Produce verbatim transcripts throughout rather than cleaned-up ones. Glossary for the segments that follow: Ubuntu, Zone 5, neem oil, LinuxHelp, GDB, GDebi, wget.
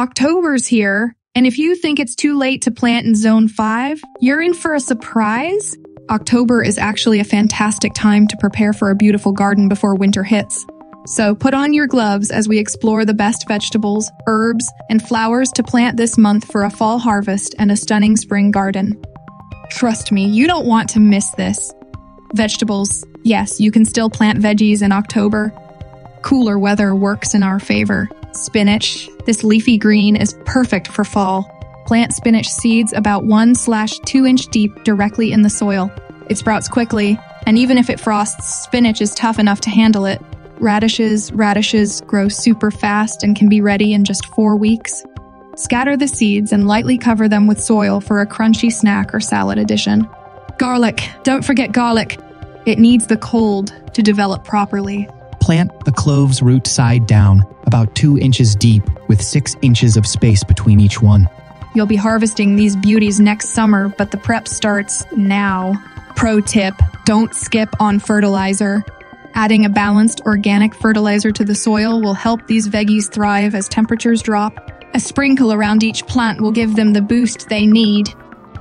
October's here, and if you think it's too late to plant in Zone five, you're in for a surprise. October is actually a fantastic time to prepare for a beautiful garden before winter hits. So put on your gloves as we explore the best vegetables, herbs, and flowers to plant this month for a fall harvest and a stunning spring garden. Trust me, you don't want to miss this. Vegetables, yes, you can still plant veggies in October. Cooler weather works in our favor. Spinach, this leafy green is perfect for fall. Plant spinach seeds about one to two inch deep directly in the soil. It sprouts quickly, and even if it frosts, spinach is tough enough to handle it. Radishes, radishes grow super fast and can be ready in just four weeks. Scatter the seeds and lightly cover them with soil for a crunchy snack or salad addition. Garlic, don't forget garlic. It needs the cold to develop properly. Plant the clove's root side down, about two inches deep, with six inches of space between each one. You'll be harvesting these beauties next summer, but the prep starts now. Pro tip, don't skip on fertilizer. Adding a balanced organic fertilizer to the soil will help these veggies thrive as temperatures drop. A sprinkle around each plant will give them the boost they need.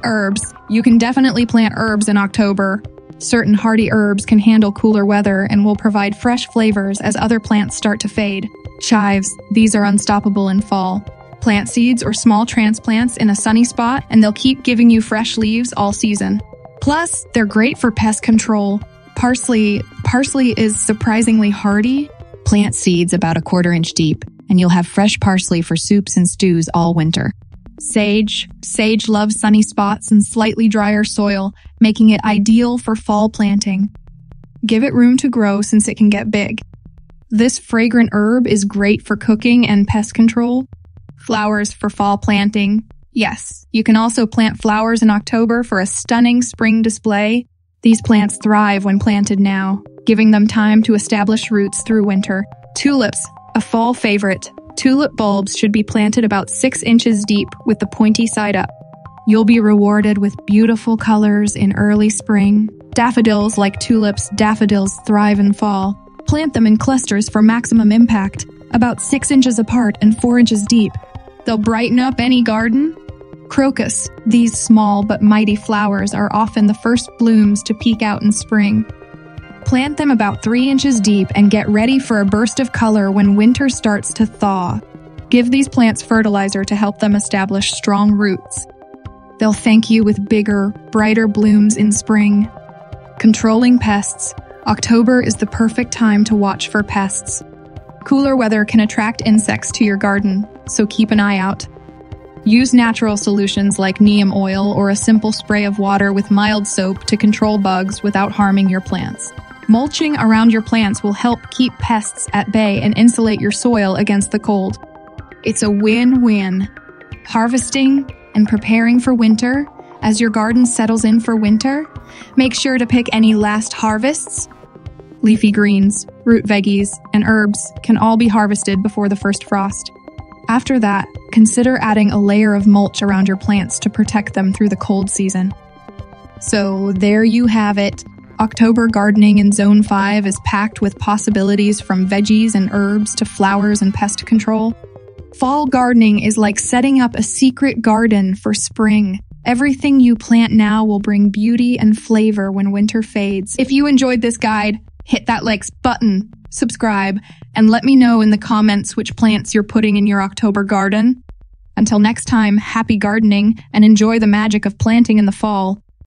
Herbs. You can definitely plant herbs in October. Certain hardy herbs can handle cooler weather and will provide fresh flavors as other plants start to fade. Chives. These are unstoppable in fall. Plant seeds or small transplants in a sunny spot, and they'll keep giving you fresh leaves all season. Plus, they're great for pest control. Parsley. Parsley is surprisingly hardy. Plant seeds about a quarter inch deep, and you'll have fresh parsley for soups and stews all winter. Sage. Sage loves sunny spots and slightly drier soil, making it ideal for fall planting. Give it room to grow since it can get big. This fragrant herb is great for cooking and pest control. Flowers for fall planting. Yes, you can also plant flowers in October for a stunning spring display. These plants thrive when planted now, giving them time to establish roots through winter. Tulips, a fall favorite. Tulip bulbs should be planted about six inches deep with the pointy side up. You'll be rewarded with beautiful colors in early spring. Daffodils, like tulips, daffodils thrive in fall. Plant them in clusters for maximum impact, about six inches apart and four inches deep. They'll brighten up any garden. Crocus. These small but mighty flowers are often the first blooms to peek out in spring. Plant them about three inches deep and get ready for a burst of color when winter starts to thaw. Give these plants fertilizer to help them establish strong roots. They'll thank you with bigger, brighter blooms in spring. Controlling pests. October is the perfect time to watch for pests. Cooler weather can attract insects to your garden, so keep an eye out. Use natural solutions like neem oil or a simple spray of water with mild soap to control bugs without harming your plants. Mulching around your plants will help keep pests at bay and insulate your soil against the cold. It's a win-win. Harvesting and preparing for winter. As your garden settles in for winter, make sure to pick any last harvests. Leafy greens, root veggies, and herbs can all be harvested before the first frost. After that, consider adding a layer of mulch around your plants to protect them through the cold season. So there you have it. October gardening in Zone five is packed with possibilities, from veggies and herbs to flowers and pest control. Fall gardening is like setting up a secret garden for spring. Everything you plant now will bring beauty and flavor when winter fades. If you enjoyed this guide, hit that likes button, subscribe, and let me know in the comments which plants you're putting in your October garden. Until next time, happy gardening and enjoy the magic of planting in the fall.